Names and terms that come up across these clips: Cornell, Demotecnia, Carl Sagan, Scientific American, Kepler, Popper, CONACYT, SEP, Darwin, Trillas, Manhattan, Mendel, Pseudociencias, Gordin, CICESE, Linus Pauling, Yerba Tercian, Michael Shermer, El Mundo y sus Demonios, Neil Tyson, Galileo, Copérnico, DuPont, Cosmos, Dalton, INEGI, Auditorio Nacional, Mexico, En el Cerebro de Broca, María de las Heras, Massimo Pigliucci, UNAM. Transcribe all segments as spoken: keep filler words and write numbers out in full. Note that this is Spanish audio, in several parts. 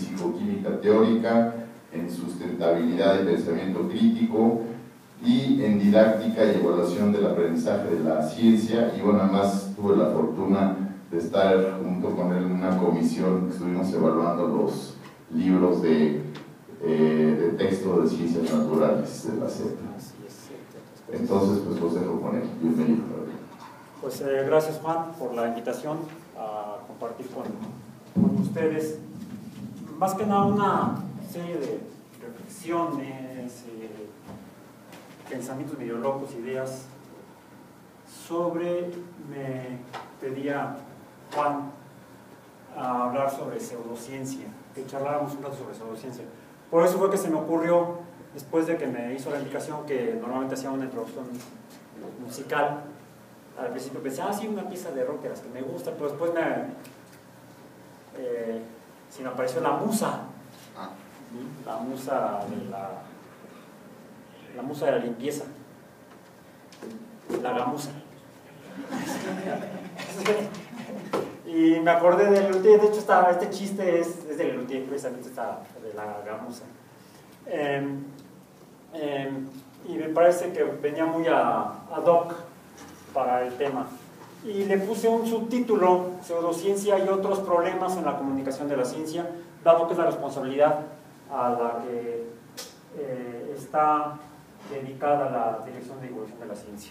físico-química teórica, en sustentabilidad y pensamiento crítico, y en didáctica y evaluación del aprendizaje de la ciencia. Y bueno, además tuve la fortuna de estar junto con él en una comisión que estuvimos evaluando los libros de, eh, de texto de ciencias naturales de la C E P. Entonces, pues los dejo con él. Bienvenido. Pues eh, gracias, Juan, por la invitación a compartir con, con ustedes. Más que nada una serie de reflexiones, eh, pensamientos medio locos, ideas sobre, me pedía Juan a hablar sobre pseudociencia, que charláramos un rato sobre pseudociencia. Por eso fue que se me ocurrió, después de que me hizo la indicación que normalmente hacía una introducción musical, al principio pensé, ah sí, una pieza de rock de las que me gusta, pero después me, eh, se me apareció la musa, la musa de la, la musa de la limpieza, la gamusa. Y me acordé de Lelutier, de hecho está, este chiste es, es de Lelutier, precisamente está de la gamusa. Eh, eh, y me parece que venía muy a, ad hoc para el tema. Y le puse un subtítulo, pseudociencia y otros problemas en la comunicación de la ciencia, dado que es la responsabilidad a la que eh, está dedicada a la Dirección de Divulgación de la Ciencia.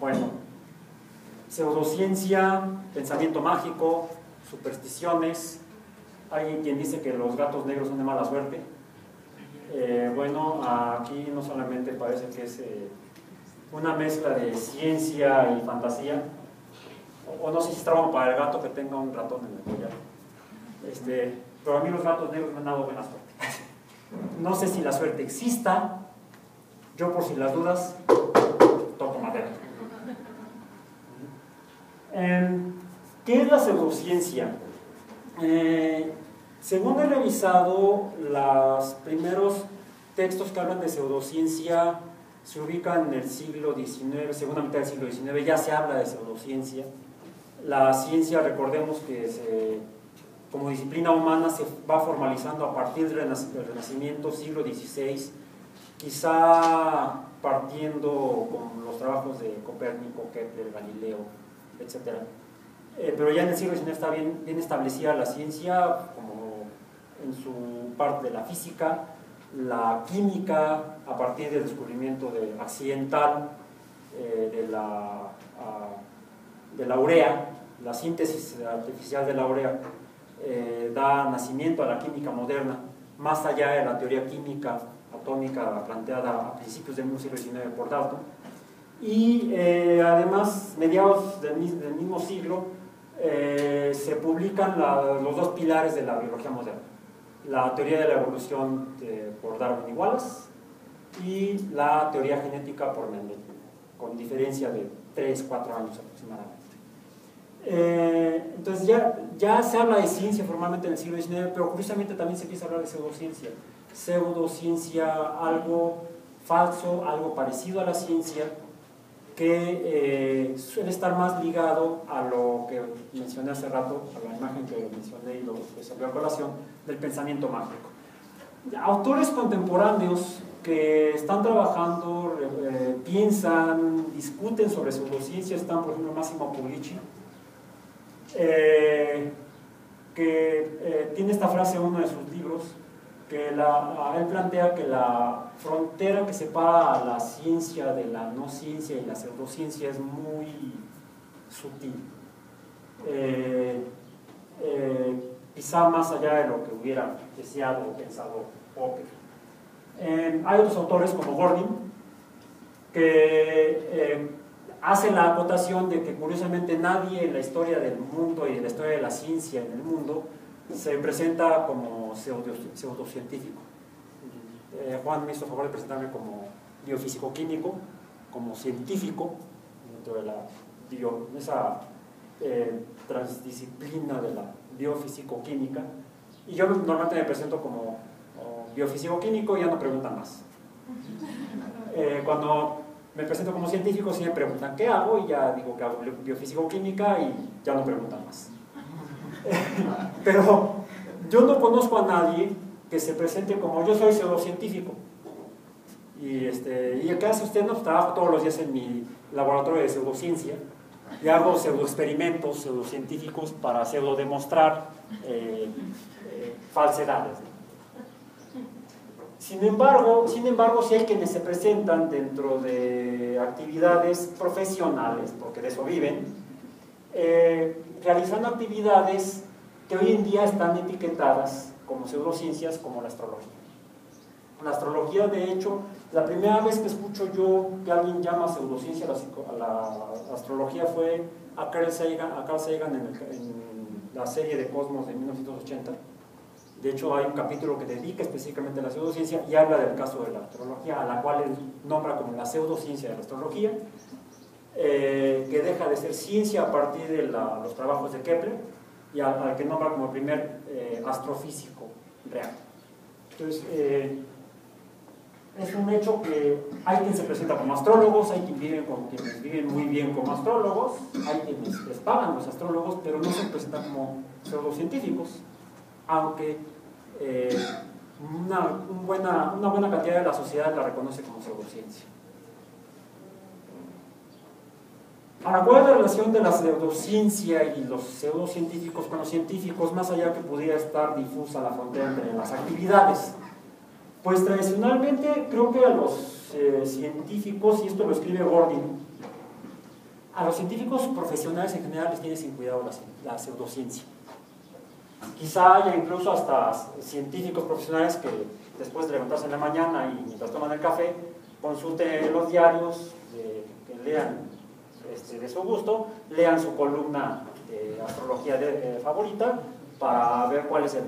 Bueno, pseudociencia, pensamiento mágico, supersticiones, alguien quien dice que los gatos negros son de mala suerte. Eh, bueno, aquí no solamente parece que es eh, una mezcla de ciencia y fantasía, o, o no sé si es trabajo para el gato que tenga un ratón en el collar, este, pero a mí los gatos negros me han dado buena suerte. No sé si la suerte exista, yo por si las dudas toco madera. Eh, ¿Qué es la pseudociencia? Eh, según he revisado, los primeros textos que hablan de pseudociencia se ubican en el siglo diecinueve, segunda mitad del siglo diecinueve, ya se habla de pseudociencia. La ciencia, recordemos que se, como disciplina humana, se va formalizando a partir del Renacimiento, siglo dieciséis, quizá partiendo con los trabajos de Copérnico, Kepler, Galileo, etcétera. Eh, pero ya en el siglo diecinueve está bien, bien establecida la ciencia, como en su parte de la física, la química, a partir del descubrimiento de, accidental eh, de, la, a, de la urea, la síntesis artificial de la urea, eh, da nacimiento a la química moderna, más allá de la teoría química atómica planteada a principios del siglo diecinueve por Dalton. Y eh, además, mediados del mismo, del mismo siglo, eh, se publican la, los dos pilares de la biología moderna: la teoría de la evolución de, por Darwin y Wallace, y la teoría genética por Mendel, con diferencia de tres a cuatro años aproximadamente. Eh, entonces ya, ya se habla de ciencia formalmente en el siglo diecinueve, pero curiosamente también se empieza a hablar de pseudociencia. Pseudociencia, algo falso, algo parecido a la ciencia, que eh, suele estar más ligado a lo que mencioné hace rato, a la imagen que mencioné y lo que salió a colación, del pensamiento mágico. Autores contemporáneos que están trabajando, eh, piensan, discuten sobre pseudociencia, están por ejemplo Massimo Pigliucci, eh, que eh, tiene esta frase en uno de sus libros, que la, él plantea que la frontera que separa a la ciencia de la no ciencia y la pseudociencia es muy sutil, eh, eh, quizá más allá de lo que hubiera deseado o pensado Popper. Eh, hay otros autores como Gordin que eh, hace la acotación de que curiosamente nadie en la historia del mundo y en la historia de la ciencia en el mundo se presenta como pseudocientífico. Eh, Juan me hizo favor de presentarme como biofísico-químico, como científico, dentro de la bio, esa eh, transdisciplina de la biofísico-química, y yo normalmente me presento como oh, biofísico-químico y ya no preguntan más. Eh, cuando me presento como científico sí me preguntan qué hago y ya digo que hago biofísico-química y ya no preguntan más. Pero yo no conozco a nadie que se presente como yo soy pseudocientífico. Y, este, y acá, si usted no, trabajo todos los días en mi laboratorio de pseudociencia y hago pseudoexperimentos pseudocientíficos para pseudo-demostrar eh, eh, falsedades. Sin embargo, sin embargo, si hay quienes se presentan dentro de actividades profesionales, porque de eso viven, eh, realizando actividades que hoy en día están etiquetadas como pseudociencias, como la astrología. La astrología, de hecho, la primera vez que escucho yo que alguien llama pseudociencia a la, a la astrología fue a Carl Sagan, a Carl Sagan en, el, en la serie de Cosmos de mil novecientos ochenta. De hecho, hay un capítulo que dedica específicamente a la pseudociencia y habla del caso de la astrología, a la cual él nombra como la pseudociencia de la astrología, eh, que deja de ser ciencia a partir de la, los trabajos de Kepler, y al, al que nombra como primer eh, astrofísico real. Entonces, eh, es un hecho que hay quien se presenta como astrólogos, hay quien vive con, quienes viven muy bien como astrólogos, hay quienes les pagan los astrólogos, pero no se presentan como pseudocientíficos, aunque eh, una, un buena, una buena cantidad de la sociedad la reconoce como pseudociencia. Ahora, ¿cuál es la relación de la pseudociencia y los pseudocientíficos con los científicos, más allá que pudiera estar difusa la frontera entre las actividades? Pues tradicionalmente creo que a los eh, científicos, y esto lo escribe Gordin, a los científicos profesionales en general les tiene sin cuidado la, la pseudociencia. Quizá haya incluso hasta científicos profesionales que después de levantarse en la mañana y mientras toman el café, consulten los diarios, eh, que lean este, de su gusto, lean su columna de astrología de, eh, favorita para ver cuál es el,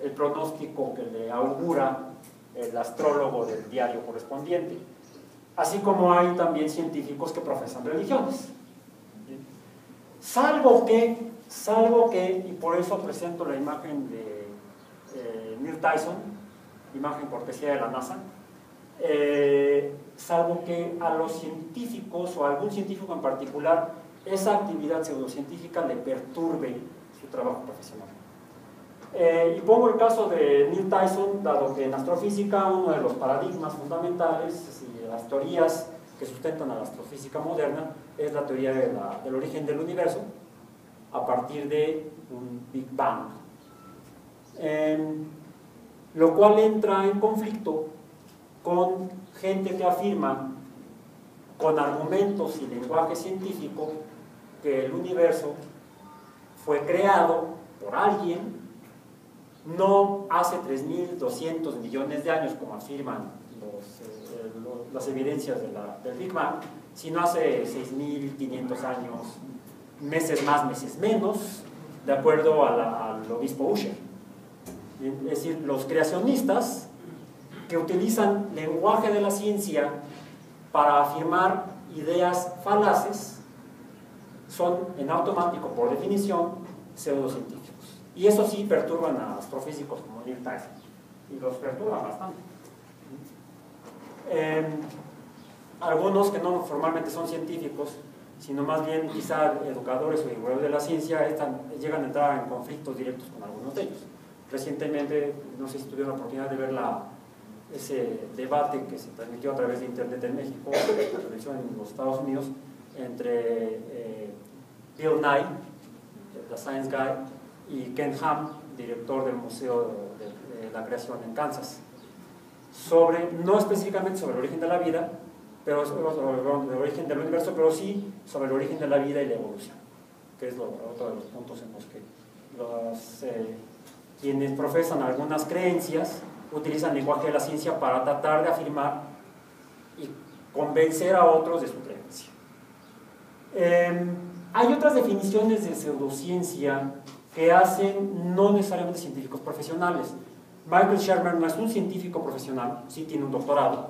el pronóstico que le augura el astrólogo del diario correspondiente. Así como hay también científicos que profesan religiones. Salvo que... Salvo que, y por eso presento la imagen de eh, Neil Tyson, imagen cortesía de la NASA, eh, salvo que a los científicos, o a algún científico en particular, esa actividad pseudocientífica le perturbe su trabajo profesional. Eh, y pongo el caso de Neil Tyson, dado que en astrofísica uno de los paradigmas fundamentales y las teorías que sustentan a la astrofísica moderna es la teoría de la, del origen del universo, a partir de un Big Bang, eh, lo cual entra en conflicto con gente que afirma con argumentos y lenguaje científico que el universo fue creado por alguien no hace tres mil doscientos millones de años, como afirman los, eh, los, las evidencias de la, del Big Bang, sino hace seis mil quinientos años, meses más, meses menos, de acuerdo a la, al obispo Usher. Es decir, los creacionistas que utilizan lenguaje de la ciencia para afirmar ideas falaces son en automático, por definición, pseudocientíficos. Y eso sí perturban a astrofísicos como Neil Tyson, y los perturban bastante. Eh, algunos que no formalmente son científicos, sino más bien quizá educadores o divulgadores de la ciencia, están, llegan a entrar en conflictos directos con algunos de ellos. Recientemente, no sé si tuvieron la oportunidad de ver la, ese debate que se transmitió a través de Internet en México, la televisión en los Estados Unidos, entre eh, Bill Nye, The Science Guy, y Ken Ham, director del Museo de, de, de la Creación en Kansas, sobre, no específicamente sobre el origen de la vida, pero sobre el origen del universo, pero sí sobre el origen de la vida y la evolución, que es lo, otro de los puntos en los que los, eh, quienes profesan algunas creencias utilizan el lenguaje de la ciencia para tratar de afirmar y convencer a otros de su creencia. Eh, hay otras definiciones de pseudociencia que hacen no necesariamente científicos profesionales. Michael Shermer no es un científico profesional, sí tiene un doctorado,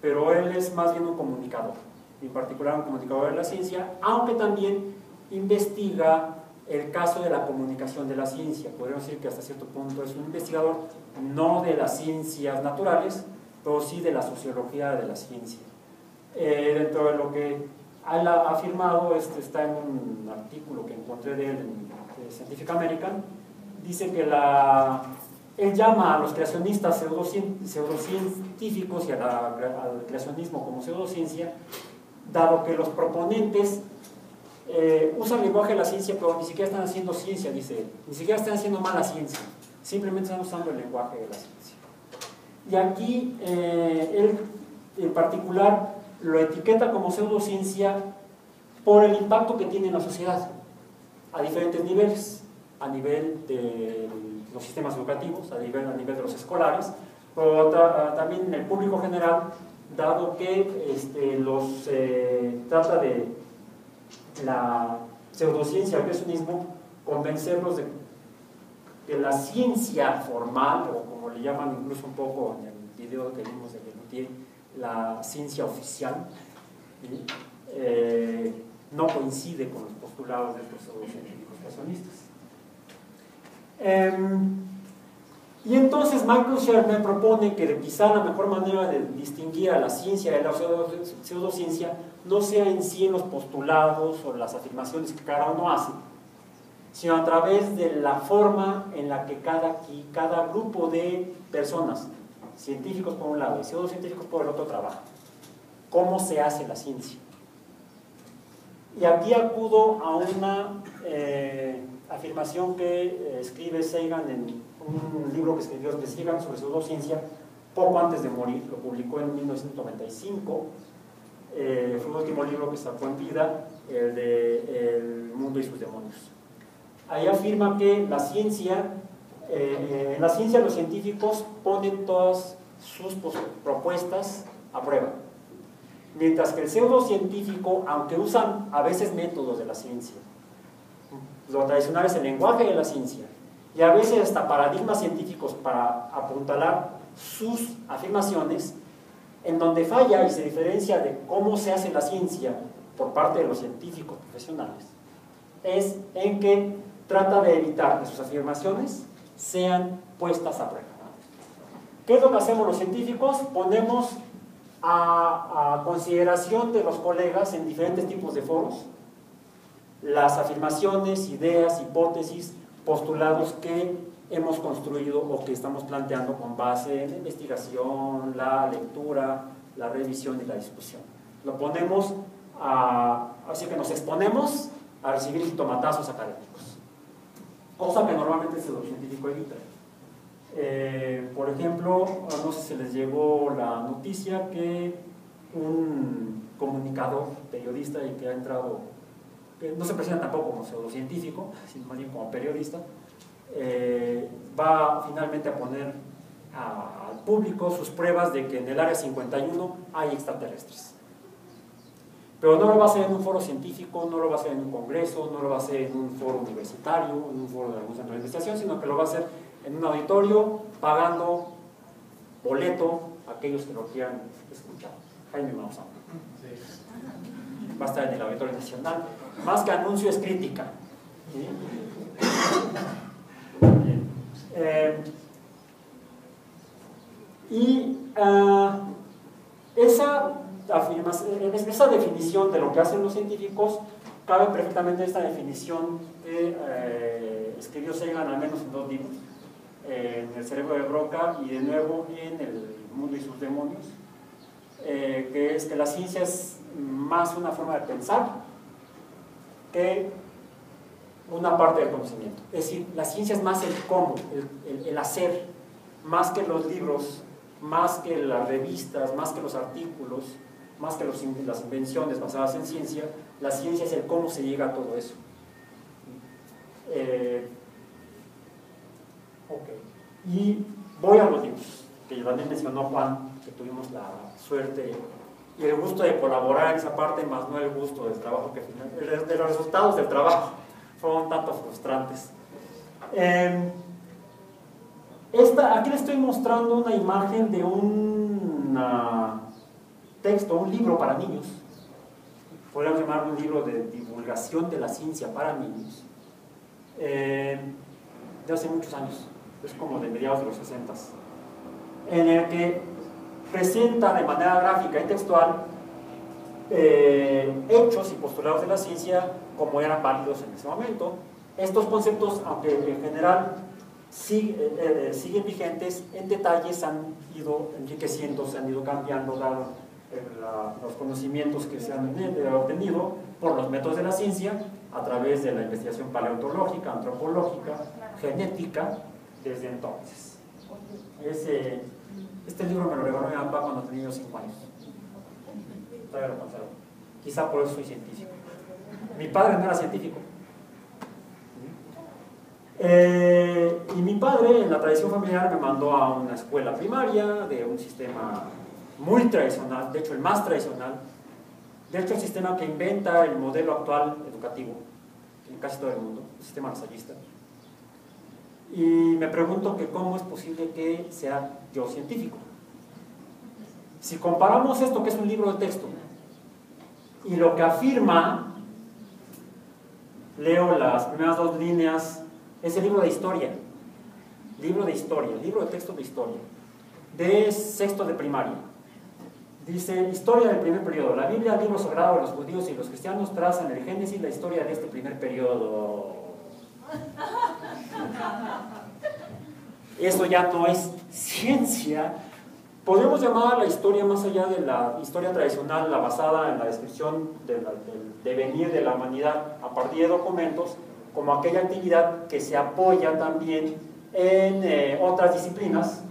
pero él es más bien un comunicador, en particular un comunicador de la ciencia, aunque también investiga el caso de la comunicación de la ciencia. Podríamos decir que hasta cierto punto es un investigador, no de las ciencias naturales, pero sí de la sociología de la ciencia. Eh, dentro de lo que él ha afirmado, este está en un artículo que encontré de él en Scientific American, dice que la... Él llama a los creacionistas pseudocientíficos y a la, al creacionismo como pseudociencia, dado que los proponentes eh, usan el lenguaje de la ciencia, pero ni siquiera están haciendo ciencia, dice él. Ni siquiera están haciendo mala ciencia, simplemente están usando el lenguaje de la ciencia. Y aquí eh, él en particular lo etiqueta como pseudociencia por el impacto que tiene en la sociedad, a diferentes niveles, a nivel de los sistemas educativos, a nivel, a nivel de los escolares, pero ta, también en el público general, dado que este, los, eh, trata de la pseudociencia, el creacionismo, convencerlos de que la ciencia formal, o como le llaman incluso un poco en el video que vimos de Lelutier, la ciencia oficial, ¿sí? eh, no coincide con los postulados de los pseudocientíficos creacionistas. Eh, y entonces Michael Shermer propone que quizá la mejor manera de distinguir a la ciencia de la pseudociencia no sea en sí en los postulados o las afirmaciones que cada uno hace, sino a través de la forma en la que cada, cada grupo de personas, científicos por un lado y pseudocientíficos por el otro, trabaja. ¿Cómo se hace la ciencia? Y aquí acudo a una... Eh, afirmación que escribe Sagan en un libro que escribió de Sagan sobre pseudociencia poco antes de morir, lo publicó en mil novecientos noventa y cinco, eh, fue el último libro que sacó en vida, el de El Mundo y sus Demonios. Ahí afirma que la ciencia, eh, en la ciencia los científicos ponen todas sus propuestas a prueba, mientras que el pseudocientífico, aunque usan a veces métodos de la ciencia, lo tradicional es el lenguaje de la ciencia y a veces hasta paradigmas científicos para apuntalar sus afirmaciones, en donde falla y se diferencia de cómo se hace la ciencia por parte de los científicos profesionales es en que trata de evitar que sus afirmaciones sean puestas a prueba. ¿Qué es lo que hacemos los científicos? Ponemos a, a consideración de los colegas en diferentes tipos de foros las afirmaciones, ideas, hipótesis, postulados que hemos construido o que estamos planteando con base en la investigación, la lectura, la revisión y la discusión. Lo ponemos a... así que nos exponemos a recibir jitomatazos académicos, cosa que normalmente el pseudocientífico evita. Eh, por ejemplo, no sé si les llegó la noticia que un comunicador, periodista y que ha entrado... no se presenta tampoco como pseudocientífico, sino más bien como periodista, eh, va finalmente a poner a, al público sus pruebas de que en el área cincuenta y uno hay extraterrestres. Pero no lo va a hacer en un foro científico, no lo va a hacer en un congreso, no lo va a hacer en un foro universitario, en un foro de algún centro de investigación, sino que lo va a hacer en un auditorio, pagando boleto a aquellos que lo quieran escuchar. Jaime Maussan. Sí. Va a estar en el Auditorio Nacional. Más que anuncio es crítica. ¿Sí? eh, y uh, esa, esa definición de lo que hacen los científicos cabe perfectamente esta definición que eh, escribió Sagan al menos en dos libros, eh, en El Cerebro de Broca y de nuevo en El Mundo y sus Demonios, eh, que es que la ciencia es más una forma de pensar que una parte del conocimiento. Es decir, la ciencia es más el cómo, el, el, el hacer, más que los libros, más que las revistas, más que los artículos, más que los, las invenciones basadas en ciencia. La ciencia es el cómo se llega a todo eso. Eh, okay. Y voy a los libros, que también mencionó Juan, que tuvimos la suerte y el gusto de colaborar en esa parte, más no el gusto del trabajo, que de los resultados del trabajo fueron tanto frustrantes. Eh, esta, aquí les estoy mostrando una imagen de un uh, texto, un libro para niños, podríamos llamarlo un libro de divulgación de la ciencia para niños, eh, de hace muchos años, es como de mediados de los sesenta, en el que presenta de manera gráfica y textual eh, hechos y postulados de la ciencia como eran válidos en ese momento. Estos conceptos, aunque en general sig eh, eh, siguen vigentes, en detalles han ido enriqueciendo, se han ido cambiando la, eh, la, los conocimientos que se han eh, obtenido por los métodos de la ciencia, a través de la investigación paleontológica, antropológica, genética, desde entonces. Ese, este libro me lo regaló mi papá cuando tenía cinco años. Todavía lo conservo. Quizá por eso soy científico. Mi padre no era científico. Eh, y mi padre, en la tradición familiar, me mandó a una escuela primaria de un sistema muy tradicional, de hecho el más tradicional, de hecho el sistema que inventa el modelo actual educativo en casi todo el mundo, el sistema ensayista. Y me pregunto que cómo es posible que sea yo científico. Si comparamos esto, que es un libro de texto, y lo que afirma, leo las primeras dos líneas, es el libro de historia, libro de historia, libro de texto de historia, de sexto de primaria. Dice, historia del primer periodo. La Biblia, libro sagrado de los judíos y los cristianos, trazan el Génesis, la historia de este primer periodo. Eso ya no es ciencia. Podemos llamar a la historia, más allá de la historia tradicional, la basada en la descripción del devenir de la humanidad a partir de documentos, como aquella actividad que se apoya también en eh, otras disciplinas,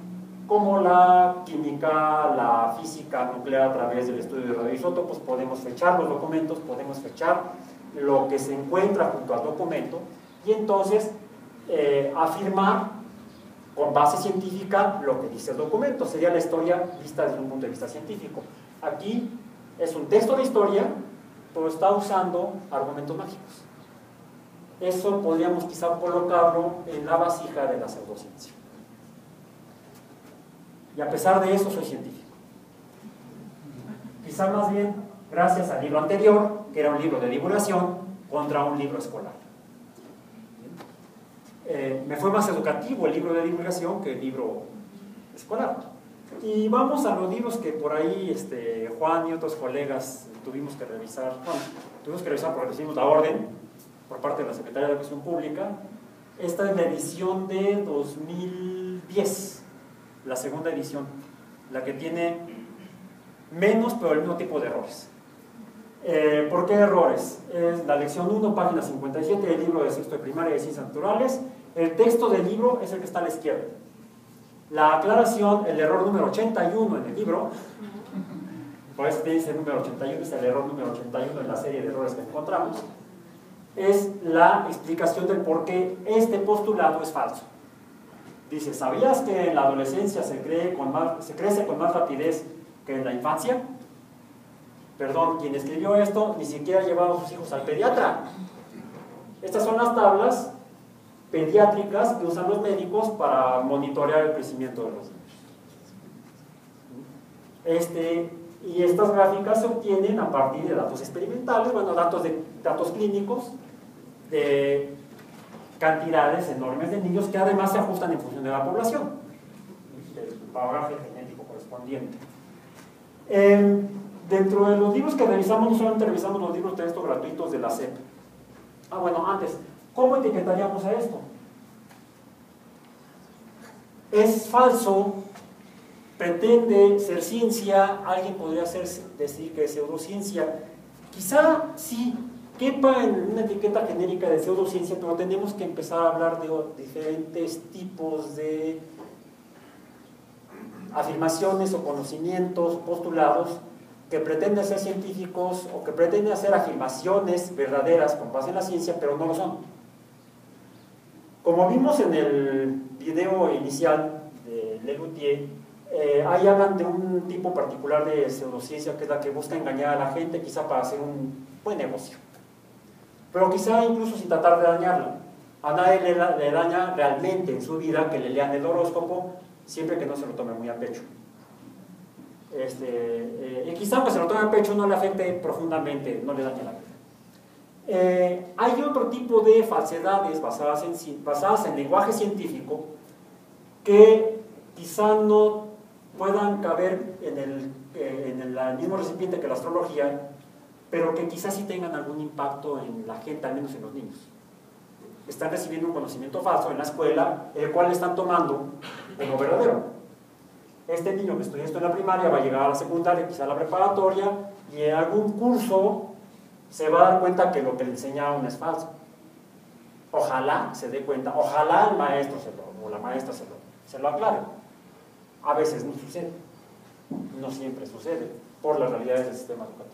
como la química, la física nuclear a través del estudio de radioisótopos. Podemos fechar los documentos, podemos fechar lo que se encuentra junto al documento y entonces eh, afirmar con base científica lo que dice el documento. Sería la historia vista desde un punto de vista científico. Aquí es un texto de historia, pero está usando argumentos mágicos. Eso podríamos quizá colocarlo en la vasija de la pseudociencia. Y a pesar de eso soy científico. Quizá más bien gracias al libro anterior, que era un libro de divulgación, contra un libro escolar. Eh, me fue más educativo el libro de divulgación que el libro escolar. Y vamos a los libros que por ahí este, Juan y otros colegas tuvimos que revisar. Bueno, tuvimos que revisar porque recibimos la orden por parte de la Secretaría de Educación Pública. Esta es la edición de dos mil diez, la segunda edición, la que tiene menos pero el mismo tipo de errores. Eh, ¿Por qué errores? Es la lección uno, página cincuenta y siete del libro de sexto de primaria de ciencias naturales. El texto del libro es el que está a la izquierda. La aclaración, el error número ochenta y uno en el libro, por eso dice el número ochenta y uno, es el error número ochenta y uno en la serie de errores que encontramos, es la explicación del por qué este postulado es falso. Dice, ¿sabías que en la adolescencia se, cree con más, se crece con más rapidez que en la infancia? Perdón, quien escribió esto ni siquiera llevaba a sus hijos al pediatra. Estas son las tablas pediátricas que usan los médicos para monitorear el crecimiento de los niños. Este... Y estas gráficas se obtienen a partir de datos experimentales, bueno, datos, de, datos clínicos, de cantidades enormes de niños que además se ajustan en función de la población, del bagaje genético correspondiente. Eh, dentro de los libros que revisamos, no solamente revisamos los libros de texto gratuitos de la S E P. Ah, bueno, antes, ¿cómo etiquetaríamos a esto? Es falso. Pretende ser ciencia, alguien podría hacerse, decir que es pseudociencia. Quizá sí quepa en una etiqueta genérica de pseudociencia, pero tenemos que empezar a hablar de diferentes tipos de afirmaciones o conocimientos, postulados, que pretenden ser científicos o que pretenden hacer afirmaciones verdaderas con base en la ciencia, pero no lo son. Como vimos en el video inicial de Le Luthier, Eh, ahí hablan de un tipo particular de pseudociencia que es la que busca engañar a la gente, quizá para hacer un buen negocio, pero quizá incluso sin tratar de dañarla. A nadie le, le daña realmente en su vida que le lean el horóscopo, siempre que no se lo tome muy a pecho. Este, eh, y quizá aunque se lo tome a pecho no le afecte profundamente, no le daña la vida. Eh, hay otro tipo de falsedades basadas en, basadas en lenguaje científico que quizá no puedan caber en el, eh, en el mismo recipiente que la astrología, pero que quizás sí tengan algún impacto en la gente, al menos en los niños. están recibiendo un conocimiento falso en la escuela, el cual están tomando como verdadero. Este niño que estudia esto en la primaria va a llegar a la secundaria, quizá a la preparatoria, y en algún curso se va a dar cuenta que lo que le enseña aún es falso. Ojalá se dé cuenta, ojalá el maestro se lo, o la maestra se lo, se lo aclare. A veces no sucede, no siempre sucede, por las realidades del sistema educativo.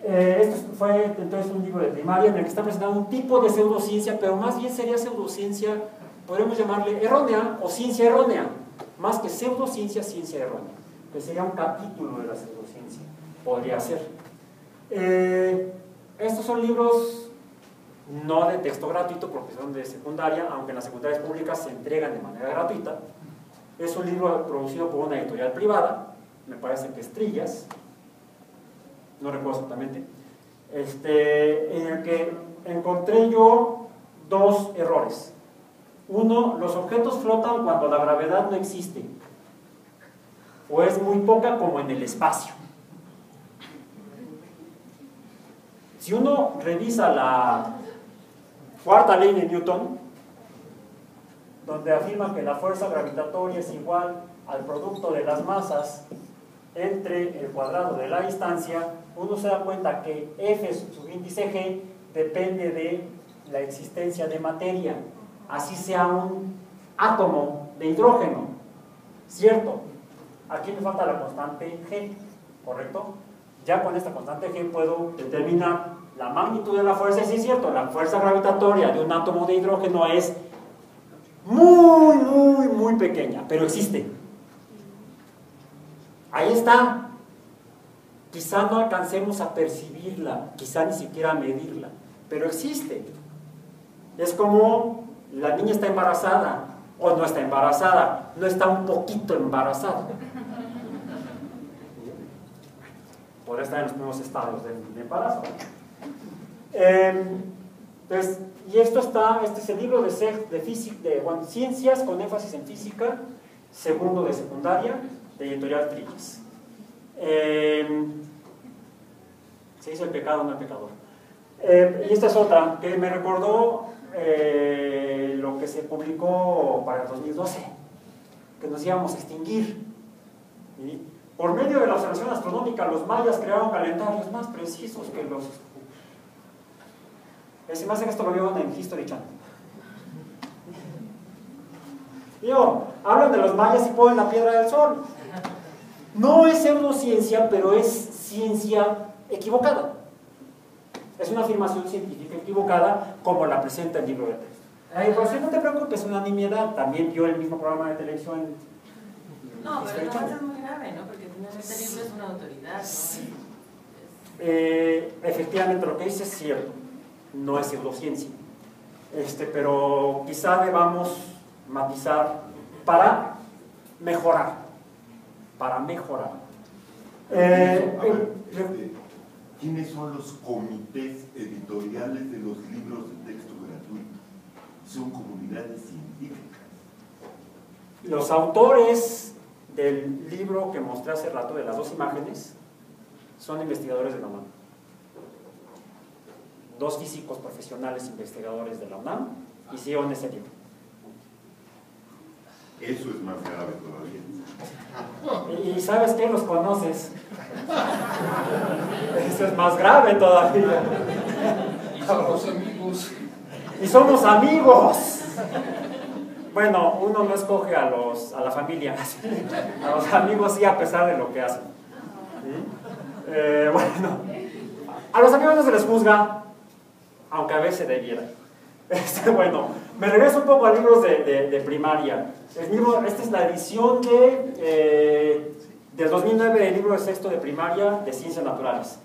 Eh, esto fue entonces un libro de primaria en el que está presentando un tipo de pseudociencia, pero más bien sería pseudociencia, podríamos llamarle errónea o ciencia errónea, más que pseudociencia, ciencia errónea, que sería un capítulo de la pseudociencia, podría ser. Eh, estos son libros no de texto gratuito porque son de secundaria, aunque en las secundarias públicas se entregan de manera gratuita. Es un libro producido por una editorial privada, me parece que es Trillas, no recuerdo exactamente, este, en el que encontré yo dos errores. Uno, los objetos flotan cuando la gravedad no existe, o es muy poca como en el espacio. Si uno revisa la cuarta ley de Newton, donde afirma que la fuerza gravitatoria es igual al producto de las masas entre el cuadrado de la distancia, uno se da cuenta que F subíndice G depende de la existencia de materia, así sea un átomo de hidrógeno, ¿cierto? Aquí me falta la constante G, ¿correcto? Ya con esta constante G puedo determinar la magnitud de la fuerza, y sí es cierto, la fuerza gravitatoria de un átomo de hidrógeno es muy, muy, muy pequeña, pero existe. Ahí está. Quizá no alcancemos a percibirla, quizá ni siquiera a medirla, pero existe. Es como la niña está embarazada o no está embarazada, no está un poquito embarazada. Podría estar en los mismos estados de, de embarazo. Eh, pues, y esto está, este es el libro de, de, física, de bueno, Ciencias con énfasis en física, segundo de secundaria, de editorial Trillas. Eh, se dice el pecado, no el pecador. Eh, y esta es otra que me recordó eh, lo que se publicó para el dos mil doce, que nos íbamos a extinguir. ¿Sí? Por medio de la observación astronómica, los mayas crearon calendarios más precisos que los... Es más, que esto lo vieron en History Channel. Yo, hablan de los mayas y ponen la piedra del sol. No es pseudociencia, pero es ciencia equivocada. Es una afirmación científica equivocada, como la presenta el libro de texto. Ay, por si no te preocupes, una nimiedad. También vio el mismo programa de televisión. No, pero no es muy grave, ¿no? Porque finalmente el libro es una autoridad, ¿no? Sí. Eh, efectivamente, lo que dice es cierto. No es pseudociencia. Este, pero quizá debamos matizar para mejorar, para mejorar. Eh, ver, este, ¿quiénes son los comités editoriales de los libros de texto gratuito? Son comunidades científicas. Los autores del libro que mostré hace rato, de las dos imágenes, son investigadores de la UNAM. Dos físicos profesionales investigadores de la UNAM hicieron ese libro. Eso es más grave todavía. Y ¿sabes qué? Los conoces. Eso es más grave todavía. Y somos amigos. Y somos amigos. Bueno, uno no escoge a los a la familia, a los amigos sí, a pesar de lo que hacen. ¿Mm? Eh, bueno, a los amigos no se les juzga, aunque a veces debiera. Este, bueno, me regreso un poco a libros de, de, de primaria. El libro, esta es la edición de, eh, del dos mil nueve del libro de sexto de primaria de Ciencias Naturales.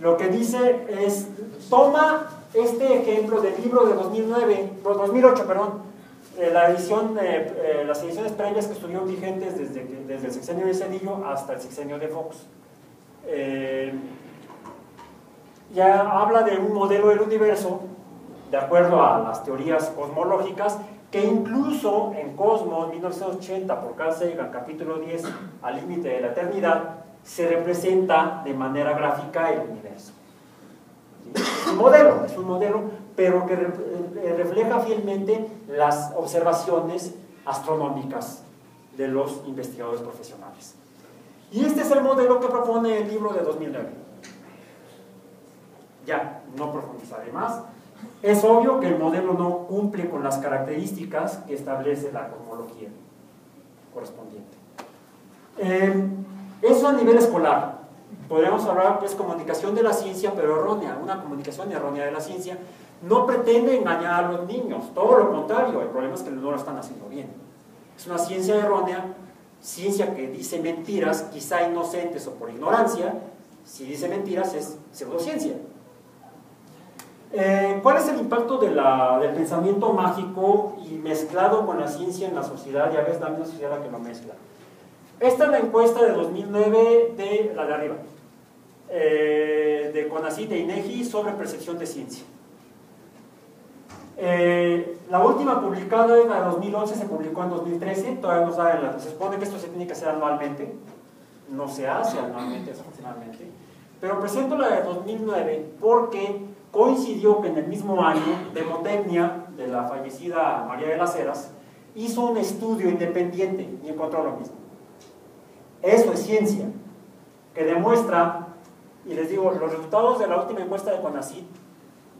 Lo que dice es, toma este ejemplo del libro de dos mil nueve, dos mil ocho, perdón, eh, la edición, eh, eh, las ediciones previas que estuvieron vigentes desde, desde el sexenio de Cedillo hasta el sexenio de Fox. Eh, ya habla de un modelo del universo, de acuerdo a las teorías cosmológicas, que incluso en Cosmos, mil novecientos ochenta, por Carl Sagan, capítulo diez, al límite de la eternidad, se representa de manera gráfica el universo. ¿Sí? Es un modelo, es un modelo, pero que re, eh, refleja fielmente las observaciones astronómicas de los investigadores profesionales. Y este es el modelo que propone el libro de dos mil nueve. Ya, no profundizaré más. Es obvio que el modelo no cumple con las características que establece la cosmología correspondiente. Eh, eso a nivel escolar. Podríamos hablar, pues, comunicación de la ciencia, pero errónea. Una comunicación errónea de la ciencia no pretende engañar a los niños. Todo lo contrario, el problema es que no lo están haciendo bien. Es una ciencia errónea, ciencia que dice mentiras, quizá inocentes o por ignorancia. Si dice mentiras es pseudociencia. Eh, ¿Cuál es el impacto de la, del pensamiento mágico y mezclado con la ciencia en la sociedad? Ya ves, la misma sociedad la que lo mezcla. Esta es la encuesta de dos mil nueve, de la de arriba, eh, de CONACYT e INEGI sobre percepción de ciencia. Eh, la última publicada en la de dos mil once se publicó en dos mil trece, todavía no saben la. Se supone que esto se tiene que hacer anualmente, no se hace anualmente, desafortunadamente, pero presento la de dos mil nueve porque coincidió que en el mismo año Demotecnia, de la fallecida María de las Heras, hizo un estudio independiente y encontró lo mismo. Eso es ciencia, que demuestra, y les digo, los resultados de la última encuesta de CONACYT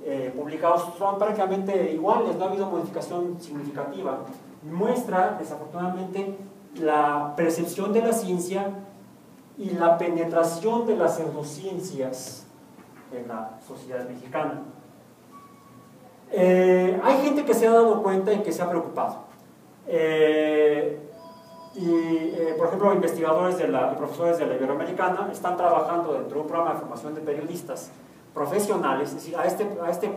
eh, publicados son prácticamente iguales, no ha habido modificación significativa. Muestra, desafortunadamente, la percepción de la ciencia y la penetración de las pseudociencias en la sociedad mexicana. Eh, hay gente que se ha dado cuenta y que se ha preocupado. Eh, y, eh, por ejemplo, investigadores de la, profesores de la Iberoamericana están trabajando dentro de un programa de formación de periodistas profesionales. Es decir, a este, a este,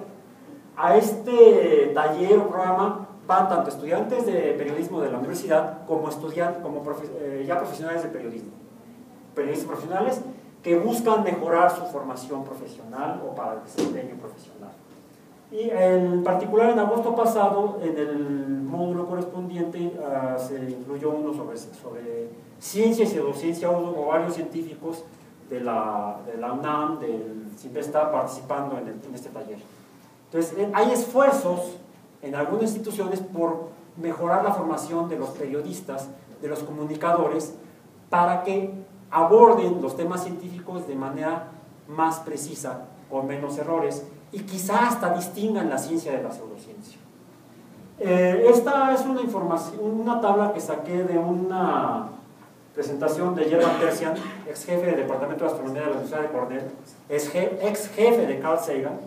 a este taller o programa van tanto estudiantes de periodismo de la universidad como, estudian, como profe, eh, ya profesionales de periodismo. Periodistas profesionales que buscan mejorar su formación profesional o para el desempeño profesional. Y en particular en agosto pasado, en el módulo correspondiente, uh, se incluyó uno sobre, sobre ciencia y pseudociencia, o varios científicos de la, de la UNAM, del C I P, está participando en, el, en este taller. Entonces, hay esfuerzos en algunas instituciones por mejorar la formación de los periodistas, de los comunicadores, para que aborden los temas científicos de manera más precisa, con menos errores, y quizá hasta distingan la ciencia de la pseudociencia. Eh, esta es una información, una tabla que saqué de una presentación de Yerba Tercian, ex jefe del Departamento de Astronomía de la Universidad de Cornell, ex jefe de Carl Sagan,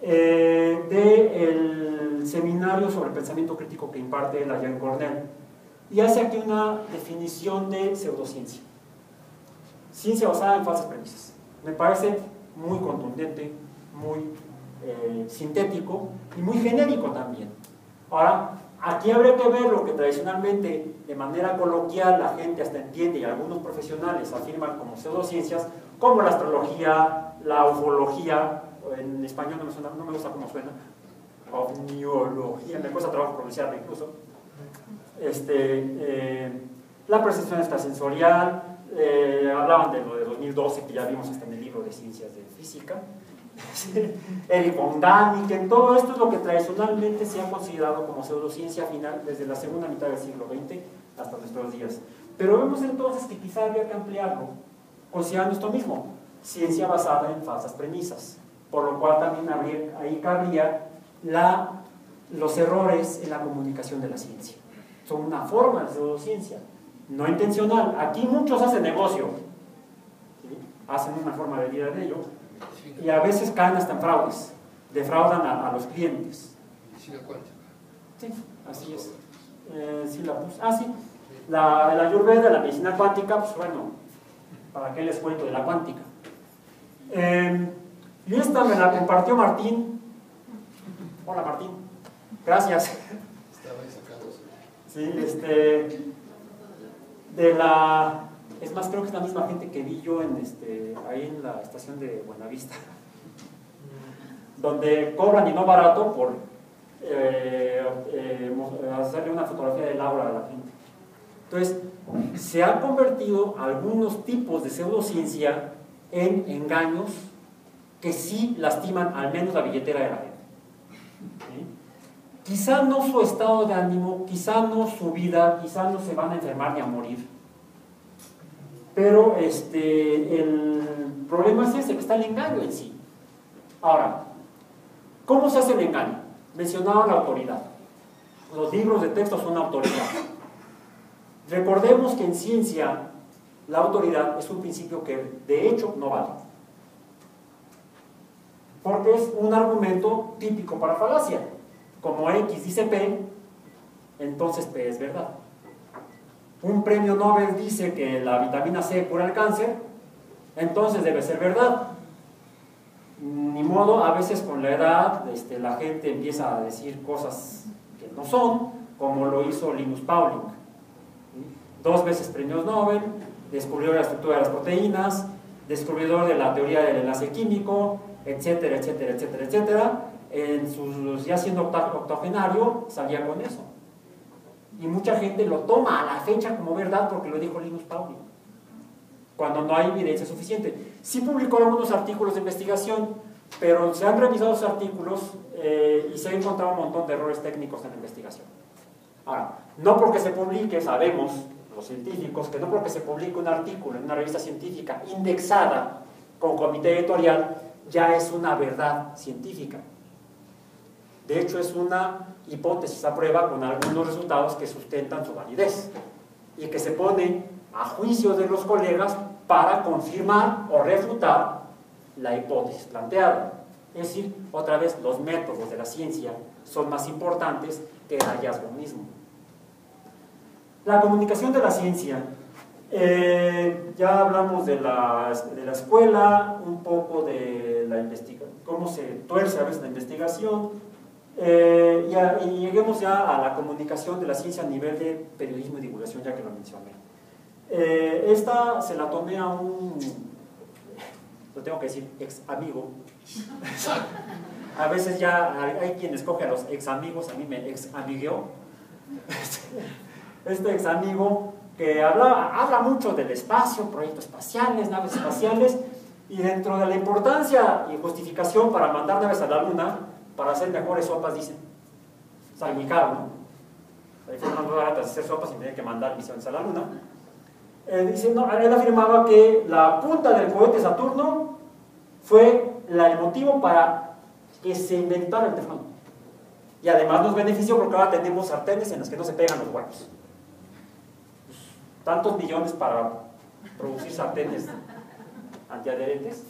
eh, del seminario sobre pensamiento crítico que imparte él allá en Cornell, y hace aquí una definición de pseudociencia. Ciencia basada en falsas premisas. Me parece muy contundente, muy eh, sintético y muy genérico también. Ahora, aquí habría que ver lo que tradicionalmente, de manera coloquial, la gente hasta entiende y algunos profesionales afirman como pseudociencias, como la astrología, la ufología, en español no me, suena, no me gusta cómo suena, ovniología, me cuesta trabajo pronunciarlo incluso, este, eh, la percepción extrasensorial. Eh, hablaban de lo de dos mil doce que ya vimos hasta en el libro de ciencias de física, el Gordin, que todo esto es lo que tradicionalmente se ha considerado como pseudociencia final desde la segunda mitad del siglo veinte hasta nuestros días. Pero vemos entonces que quizá habría que ampliarlo considerando esto mismo, ciencia basada en falsas premisas, por lo cual también habría, ahí cabría la, los errores en la comunicación de la ciencia. Son una forma de pseudociencia no intencional. Aquí muchos hacen negocio, ¿sí? Hacen una forma de vida de ello y a veces caen hasta en fraudes, defraudan a, a los clientes. Medicina cuántica. Sí, así es. Eh, sí, la puse. Ah, sí. La de la Ayurveda, la medicina cuántica, pues bueno, ¿para qué les cuento de la cuántica? Eh, y esta me la compartió Martín. Hola, Martín. Gracias. Estaba ahí sacándose. Sí, este... de la, es más, creo que es la misma gente que vi yo en este, ahí en la estación de Buenavista, donde cobran y no barato por eh, eh, hacerle una fotografía de Laura a la gente. Entonces, se han convertido algunos tipos de pseudociencia en engaños que sí lastiman al menos la billetera de la gente. ¿Sí? Quizá no su estado de ánimo, quizá no su vida, quizá no se van a enfermar ni a morir. Pero este, el problema es ese, que está el engaño en sí. Ahora, ¿cómo se hace el engaño? Mencionaron la autoridad. Los libros de texto son autoridad. Recordemos que en ciencia la autoridad es un principio que de hecho no vale. Porque es un argumento típico para falacia. Como X dice P, entonces P es verdad. Un premio Nobel dice que la vitamina C cura el cáncer, entonces debe ser verdad. Ni modo, a veces con la edad este, la gente empieza a decir cosas que no son, como lo hizo Linus Pauling. Dos veces premios Nobel, descubrió la estructura de las proteínas, descubridor de la teoría del enlace químico, etcétera, etcétera, etcétera, etcétera. En sus, ya siendo octogenario, salía con eso. Y mucha gente lo toma a la fecha como verdad porque lo dijo Linus Pauling, cuando no hay evidencia suficiente. Sí publicó algunos artículos de investigación, pero se han revisado esos artículos eh, y se ha encontrado un montón de errores técnicos en la investigación. Ahora, no porque se publique, sabemos los científicos, que no porque se publique un artículo en una revista científica indexada con comité editorial, ya es una verdad científica. De hecho, es una hipótesis a prueba con algunos resultados que sustentan su validez y que se pone a juicio de los colegas para confirmar o refutar la hipótesis planteada. Es decir, otra vez, los métodos de la ciencia son más importantes que el hallazgo mismo. La comunicación de la ciencia. Eh, ya hablamos de la, de la escuela, un poco de la investigación, cómo se tuerce a veces la investigación. Eh, y, a, y lleguemos ya a la comunicación de la ciencia a nivel de periodismo y divulgación, ya que lo mencioné. Eh, esta se la tomé a un, lo tengo que decir, ex amigo. A veces ya hay, hay quien escoge a los ex amigos, a mí me ex amigueó. Este ex amigo que habla, habla mucho del espacio, proyectos espaciales, naves espaciales, y dentro de la importancia y justificación para mandar naves a la luna, para hacer mejores sopas, dicen. Salmicar, ¿no? Hay formas baratas de hacer sopas sin tener que mandar misiones a la luna. Eh, dice, no, él afirmaba que la punta del cohete Saturno fue la, el motivo para que se inventara el teflón. Y además nos benefició porque ahora tenemos sartenes en las que no se pegan los huevos. Pues, tantos millones para producir sartenes antiadherentes.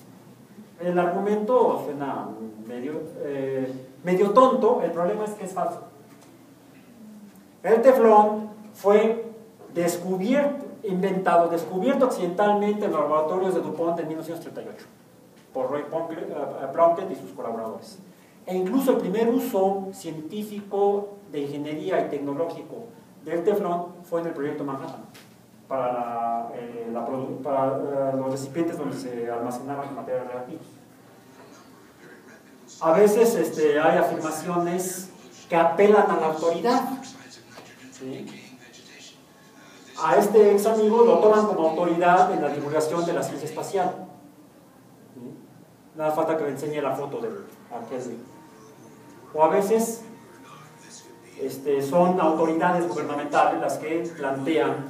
El argumento suena medio, eh, medio tonto, el problema es que es falso. El teflón fue descubierto, inventado, descubierto accidentalmente en los laboratorios de DuPont en mil novecientos treinta y ocho, por Roy Plunkett y sus colaboradores. E incluso el primer uso científico de ingeniería y tecnológico del teflón fue en el proyecto Manhattan, para, la, eh, la, para eh, los recipientes donde se almacenaban los materiales reactivos. A veces este, hay afirmaciones que apelan a la autoridad. ¿Sí? A este ex amigo lo toman como autoridad en la divulgación de la ciencia espacial. ¿Sí? Nada falta que le enseñe la foto de aquel. O a veces este, son autoridades gubernamentales las que plantean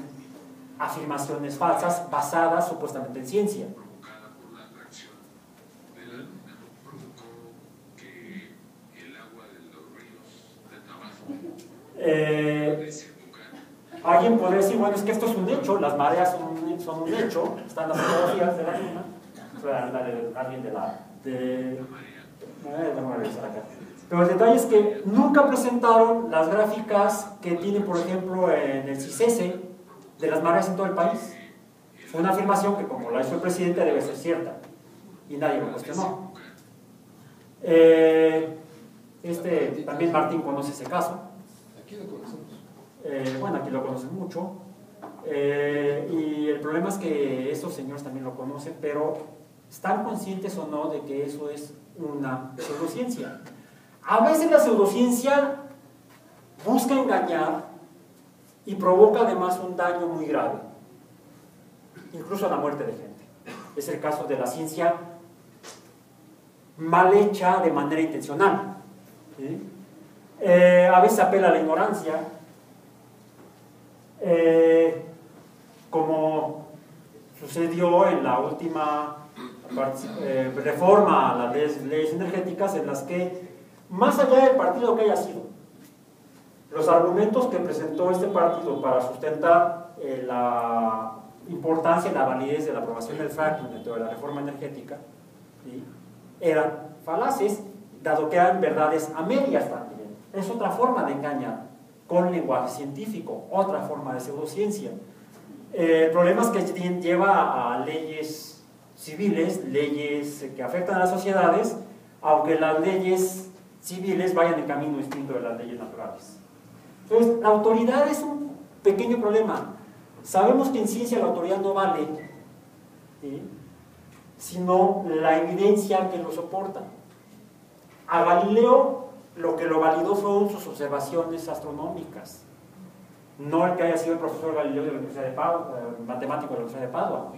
afirmaciones falsas basadas supuestamente en ciencia. Eh, alguien podría decir, bueno, es que esto es un hecho, las mareas son un, son un hecho, están las fotografías de la luna, o sea, la de, alguien de la... De, pero el detalle es que nunca presentaron las gráficas que tienen, por ejemplo, en el CICESE, de las mareas en todo el país. Fue una afirmación que, como la hizo el presidente, debe ser cierta, y nadie lo cuestionó. Eh, este, también Martín conoce ese caso. Aquí lo conocemos. Eh, bueno, aquí lo conocen mucho. Eh, y el problema es que esos señores también lo conocen, pero están conscientes o no de que eso es una pseudociencia. A veces la pseudociencia busca engañar y provoca además un daño muy grave, incluso a la muerte de gente. Es el caso de la ciencia mal hecha de manera intencional. ¿Sí? eh, a veces apela a la ignorancia, eh, como sucedió en la última eh, reforma a las leyes, leyes energéticas, en las que, más allá del partido que haya sido, los argumentos que presentó este partido para sustentar eh, la importancia y la validez de la aprobación del fracking dentro de la reforma energética, ¿sí?, eran falaces, dado que eran verdades a medias también. Es otra forma de engañar con lenguaje científico, otra forma de pseudociencia. Eh, problemas que lleva a leyes civiles, leyes que afectan a las sociedades, aunque las leyes civiles vayan en camino distinto de las leyes naturales. Entonces, la autoridad es un pequeño problema. Sabemos que en ciencia la autoridad no vale, ¿sí?, sino la evidencia que lo soporta. A Galileo lo que lo validó fueron sus observaciones astronómicas, no el que haya sido el profesor Galileo de la Universidad de Padua, matemático de la Universidad de Padua,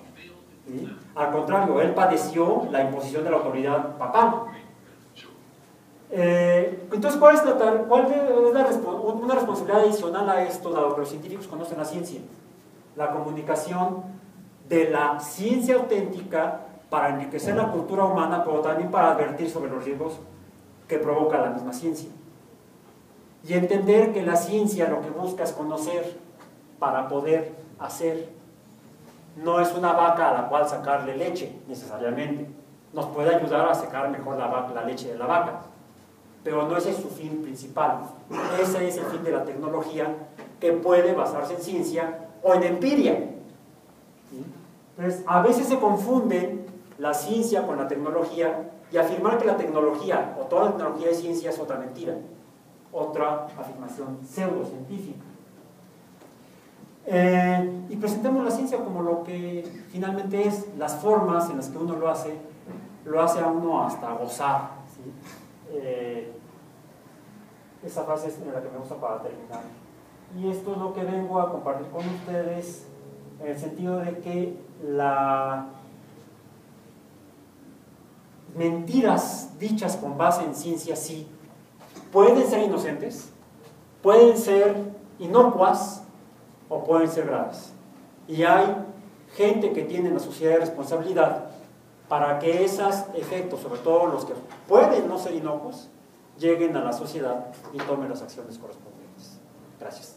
¿sí? Al contrario, él padeció la imposición de la autoridad papal. Eh, entonces, ¿cuál es, la, cuál es la, una responsabilidad adicional a esto, dado que los científicos conocen la ciencia? La comunicación de la ciencia auténtica para enriquecer la cultura humana, pero también para advertir sobre los riesgos que provoca la misma ciencia. Y entender que la ciencia lo que busca es conocer para poder hacer. No es una vaca a la cual sacarle leche, necesariamente. Nos puede ayudar a secar mejor la, vaca, la leche de la vaca, pero no ese es su fin principal. Ese es el fin de la tecnología, que puede basarse en ciencia o en empiria. ¿Sí? Entonces, a veces se confunde la ciencia con la tecnología, y afirmar que la tecnología o toda la tecnología de ciencia es otra mentira, otra afirmación pseudocientífica. Eh, y presentemos la ciencia como lo que finalmente es. Las formas en las que uno lo hace, lo hace a uno hasta gozar, ¿sí? Eh, esa frase es la que me gusta para terminar. Y esto es lo que vengo a compartir con ustedes, en el sentido de que las mentiras dichas con base en ciencia sí pueden ser inocentes, pueden ser inocuas o pueden ser graves. Y hay gente que tiene en la sociedad de responsabilidad para que esos efectos, sobre todo los que pueden no ser inocuos, lleguen a la sociedad y tomen las acciones correspondientes. Gracias.